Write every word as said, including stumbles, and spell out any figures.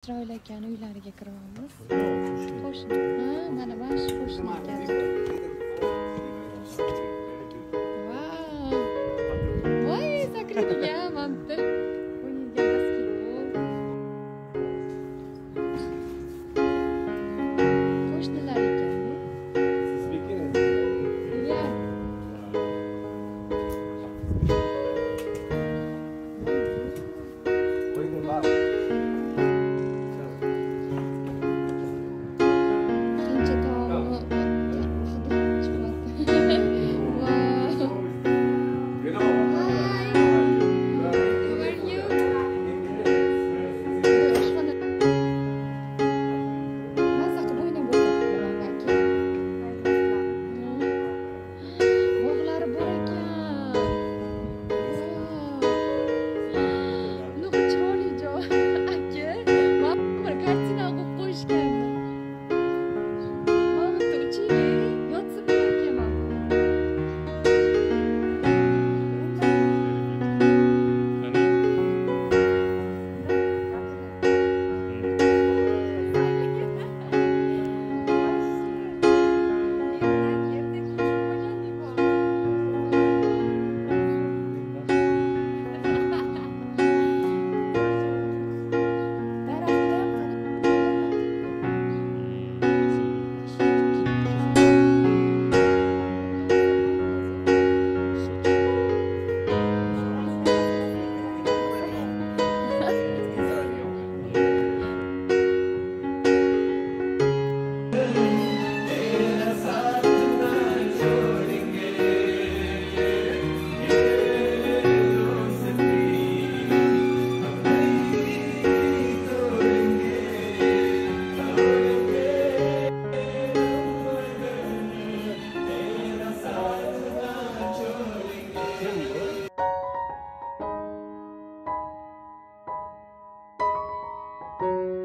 Isroil akani uylariga kiryapmiz. Qo'shni. Ha, mana bash qo'shni ekan. Wow. Voy, zakritiga mantda. O'yinga basketbol. Qo'shnilar ekan. Sizbeklar. Ya. Qo'ying bas. Thank you.